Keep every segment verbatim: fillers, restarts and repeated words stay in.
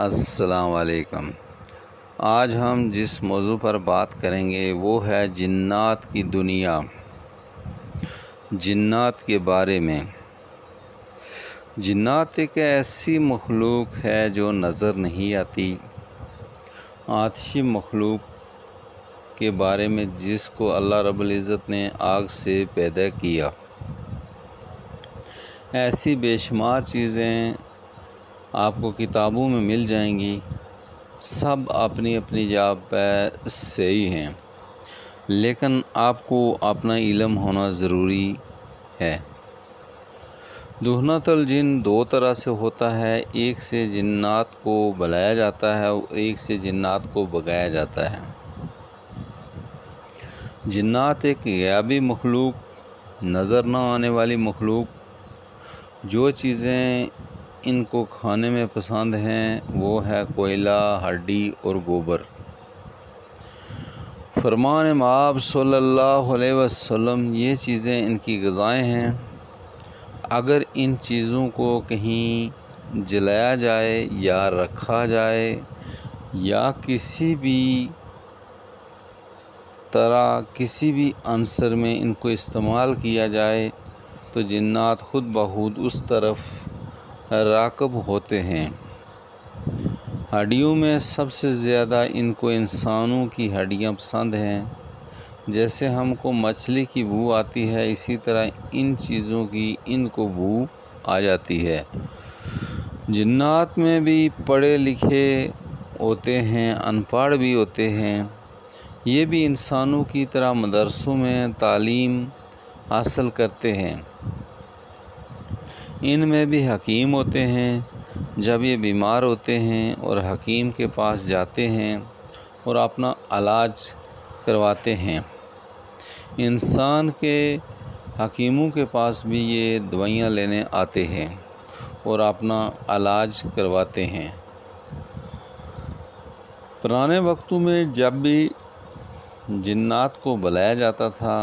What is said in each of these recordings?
अस्सलाम वालेकुम। आज हम जिस मौजू पर बात करेंगे वो है जिन्नात की दुनिया। जिन्नात के बारे में, जिन्नात एक ऐसी मखलूक है जो नज़र नहीं आती, आतिशी मखलूक के बारे में जिसको अल्लाह रब्बुल इज़्ज़त ने आग से पैदा किया। ऐसी बेशुमार चीज़ें आपको किताबों में मिल जाएंगी, सब अपनी अपनी जगह पर सही हैं, लेकिन आपको अपना इल्म होना ज़रूरी है। दुहनतुल जिन दो तरह से होता है, एक से जिन्नात को बुलाया जाता है और एक से जिन्नात को भगाया जाता है। जिन्नात एक ग़ैबी मखलूक, नज़र ना आने वाली मखलूक, जो चीज़ें इनको खाने में पसंद हैं वो है कोयला, हड्डी और गोबर। फरमान माब सल्लल्लाहु अलैहि वसल्लम, ये चीज़ें इनकी ग़िज़ाएँ हैं। अगर इन चीज़ों को कहीं जलाया जाए या रखा जाए या किसी भी तरह किसी भी अंसर में इनको इस्तेमाल किया जाए तो जिन्नात खुद बखुद उस तरफ राकब होते हैं। हड्डियों में सबसे ज़्यादा इनको इंसानों की हड्डियाँ पसंद हैं। जैसे हमको मछली की बू आती है, इसी तरह इन चीज़ों की इनको बू आ जाती है। जिन्नात में भी पढ़े लिखे होते हैं, अनपढ़ भी होते हैं। ये भी इंसानों की तरह मदरसों में तालीम हासिल करते हैं। इन में भी हकीम होते हैं। जब ये बीमार होते हैं और हकीम के पास जाते हैं और अपना इलाज करवाते हैं। इंसान के हकीमों के पास भी ये दवाइयाँ लेने आते हैं और अपना इलाज करवाते हैं। पुराने वक्तों में जब भी जिन्नात को बुलाया जाता था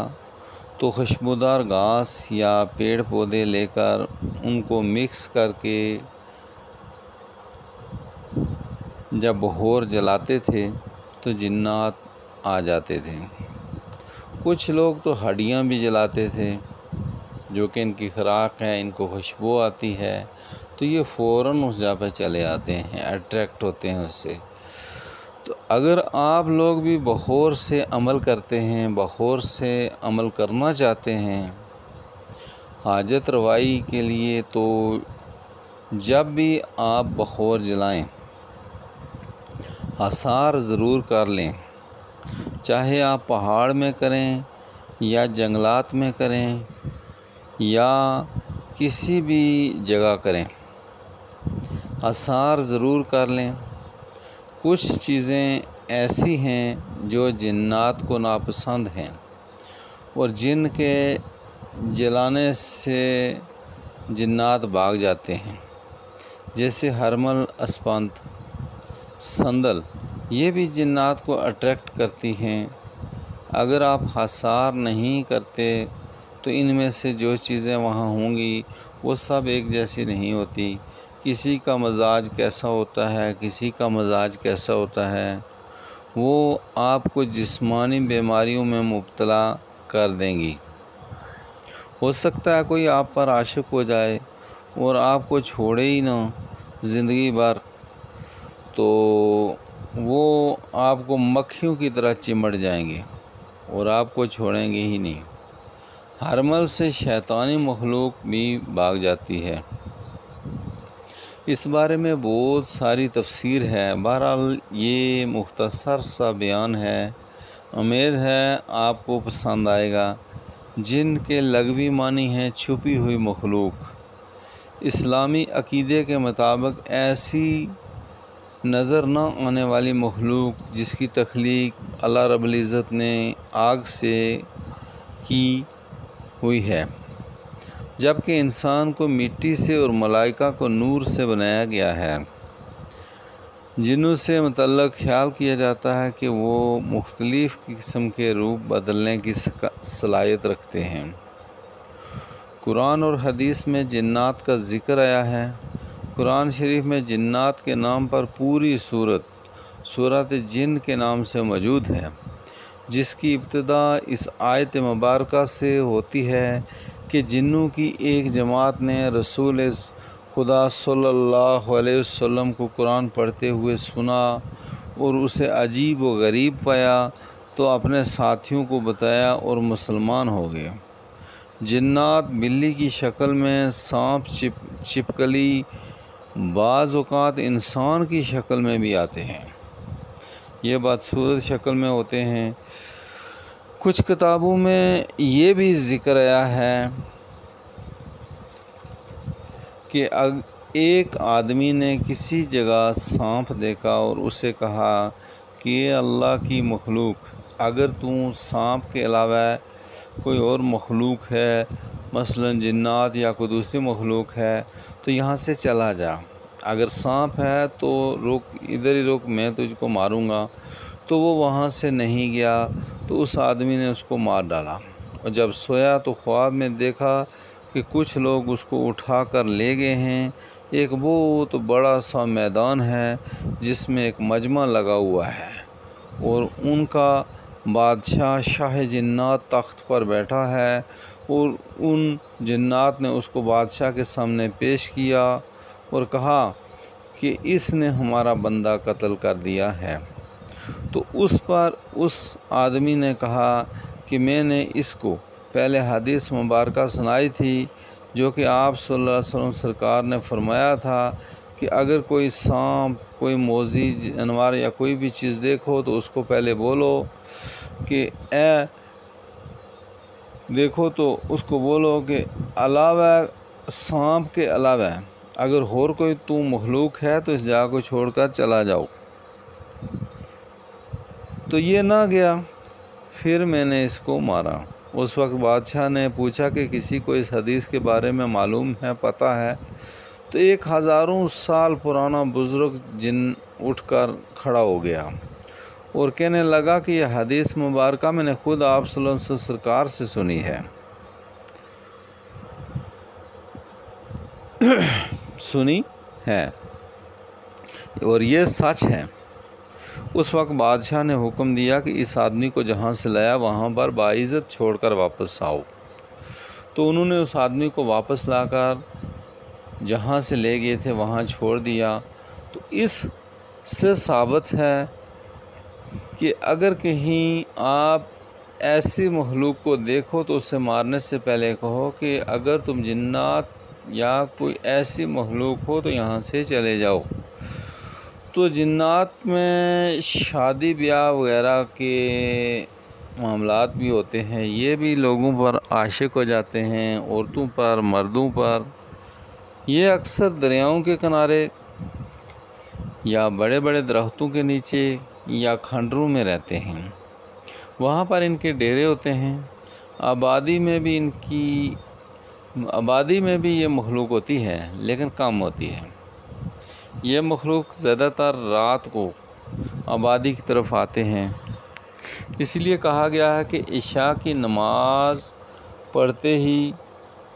तो खुशबूदार घास या पेड़ पौधे लेकर उनको मिक्स करके जब बहोर जलाते थे तो जिन्नात आ जाते थे। कुछ लोग तो हड्डियाँ भी जलाते थे, जो कि इनकी खुराक है, इनको खुशबू आती है तो ये फ़ौरन उस जगह पर चले आते हैं, अट्रैक्ट होते हैं उससे। तो अगर आप लोग भी बखौर से अमल करते हैं, बखौर से अमल करना चाहते हैं हाजत रवाई के लिए, तो जब भी आप बखौर जलाएं आसार ज़रूर कर लें। चाहे आप पहाड़ में करें या जंगलात में करें या किसी भी जगह करें, आसार ज़रूर कर लें। कुछ चीज़ें ऐसी हैं जो जिन्नात को नापसंद हैं और जिन के जलाने से जिन्नात भाग जाते हैं, जैसे हरमल, अस्पंद, संदल, ये भी जिन्नात को अट्रैक्ट करती हैं। अगर आप हसार नहीं करते तो इनमें से जो चीज़ें वहाँ होंगी वो सब एक जैसी नहीं होती। किसी का मजाज कैसा होता है, किसी का मजाज कैसा होता है, वो आपको जिस्मानी बीमारियों में मुब्तला कर देंगी। हो सकता है कोई आप पर आशिक हो जाए और आपको छोड़े ही ना ज़िंदगी भर, तो वो आपको मक्खियों की तरह चिमट जाएंगे और आपको छोड़ेंगे ही नहीं। हरमल से शैतानी मखलूक भी भाग जाती है। इस बारे में बहुत सारी तफसीर है। बहरहाल ये मुख्तसर सा बयान है, उम्मीद है आपको पसंद आएगा। जिन के लगवी मानी हैं छुपी हुई मखलूक। इस्लामी अक़ीदे के मुताबिक ऐसी नज़र ना आने वाली मखलूक जिसकी तख्लीक अल्लाह रब्बुल इज़्ज़त ने आग से की हुई है, जबकि इंसान को मिट्टी से और मलाइका को नूर से बनाया गया है। जिन्नों से मुतल्लक़ ख्याल किया जाता है कि वो मुख्तलिफ़ किस्म के रूप बदलने की सलाहियत रखते हैं। कुरान और हदीस में जिन्नात का ज़िक्र आया है। कुरान शरीफ में जिन्नात के नाम पर पूरी सूरत सूरत जिन के नाम से मौजूद है, जिसकी इब्तदा इस आयत मुबारक से होती है कि जिन्नों की एक जमात ने रसूल खुदा सल्लल्लाहु अलैहि वसल्लम को कुरान पढ़ते हुए सुना और उसे अजीब व गरीब पाया तो अपने साथियों को बताया और मुसलमान हो गए। जिन्नात बिल्ली की शक्ल में, सांप, चिप चिपकली, बाज़ औक़ात इंसान की शक्ल में भी आते हैं। ये बदसूरत शक्ल में होते हैं। कुछ किताबों में ये भी ज़िक्र आया है कि अग एक आदमी ने किसी जगह सांप देखा और उसे कहा कि ये अल्लाह की मखलूक, अगर तू सांप के अलावा कोई और मखलूक है, मसलन जिन्नात या कोई दूसरी मखलूक है, तो यहाँ से चला जा। अगर सांप है तो रुक, इधर ही रुक, मैं तुझको मारूंगा। तो वो वहाँ से नहीं गया तो उस आदमी ने उसको मार डाला और जब सोया तो ख्वाब में देखा कि कुछ लोग उसको उठा कर ले गए हैं। एक बहुत बड़ा सा मैदान है जिसमें एक मजमा लगा हुआ है और उनका बादशाह शाह जिन्नात तख्त पर बैठा है और उन जिन्नात ने उसको बादशाह के सामने पेश किया और कहा कि इसने हमारा बंदा कत्ल कर दिया है। तो उस पर उस आदमी ने कहा कि मैंने इसको पहले हदीस मुबारक सुनाई थी जो कि आप सल्लल्लाहु अलैहि वसल्लम सरकार ने फरमाया था कि अगर कोई सांप, कोई मोजी जानवर या कोई भी चीज़ देखो तो उसको पहले बोलो कि ए देखो, तो उसको बोलो कि अलावा सांप के अलावा अगर और कोई तू मखलूक है तो इस जगह को छोड़कर चला जाओ। तो ये ना गया, फिर मैंने इसको मारा। उस वक्त बादशाह ने पूछा कि किसी को इस हदीस के बारे में मालूम है, पता है? तो एक हज़ारों साल पुराना बुज़ुर्ग जिन उठकर खड़ा हो गया और कहने लगा कि यह हदीस मुबारक मैंने खुद आप सल्लल्लाहु अलैहि वसल्लम सरकार से सुनी है सुनी है और ये सच है। उस वक्त बादशाह ने हुक्म दिया कि इस आदमी को जहाँ से लाया वहाँ पर बाइज़्ज़त छोड़कर वापस आओ। तो उन्होंने उस आदमी को वापस लाकर जहाँ से ले गए थे वहाँ छोड़ दिया। तो इस से साबित है कि अगर कहीं आप ऐसी मखलूक को देखो तो उसे मारने से पहले कहो कि अगर तुम जिन्नात या कोई ऐसी मखलूक हो तो यहाँ से चले जाओ। तो जिन्नात में शादी ब्याह वगैरह के मामलात भी होते हैं। ये भी लोगों पर आशिक हो जाते हैं, औरतों पर, मर्दों पर। ये अक्सर दरियाओं के किनारे या बड़े बड़े दरख्तों के नीचे या खंडरों में रहते हैं। वहाँ पर इनके डेरे होते हैं। आबादी में भी इनकी आबादी में भी ये मखलूक होती है लेकिन कम होती है। ये मखलूक ज़्यादातर रात को आबादी की तरफ आते हैं। इसलिए कहा गया है कि इशा की नमाज पढ़ते ही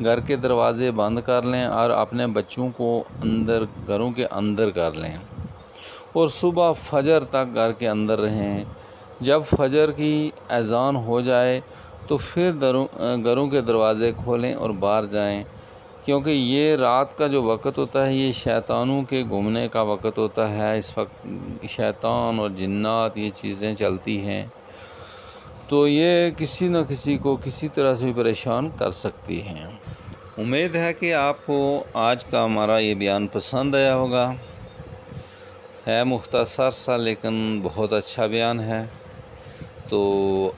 घर के दरवाज़े बंद कर लें और अपने बच्चों को अंदर, घरों के अंदर कर लें और सुबह फजर तक घर के अंदर रहें। जब फजर की अजान हो जाए तो फिर घरों के दरवाज़े खोलें और बाहर जाएं, क्योंकि ये रात का जो वक़्त होता है ये शैतानों के घूमने का वक़्त होता है। इस वक्त शैतान और जिन्नात ये चीज़ें चलती हैं, तो ये किसी न किसी को किसी तरह से परेशान कर सकती हैं। उम्मीद है कि आपको आज का हमारा ये बयान पसंद आया होगा। है मुख्तसर सा लेकिन बहुत अच्छा बयान है। तो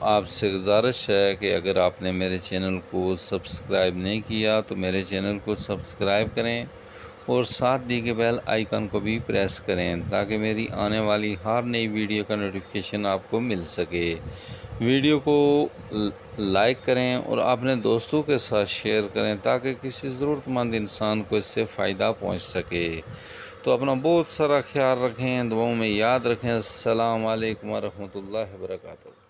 आपसे गुजारिश है कि अगर आपने मेरे चैनल को सब्सक्राइब नहीं किया तो मेरे चैनल को सब्सक्राइब करें और साथ दी गई बेल आइकन को भी प्रेस करें ताकि मेरी आने वाली हर नई वीडियो का नोटिफिकेशन आपको मिल सके। वीडियो को लाइक करें और अपने दोस्तों के साथ शेयर करें ताकि किसी ज़रूरतमंद इंसान को इससे फ़ायदा पहुँच सके। तो अपना बहुत सारा ख्याल रखें, दुआओं में याद रखें। अस्सलाम वालेकुम रहमतुल्लाहि व बरकातहू।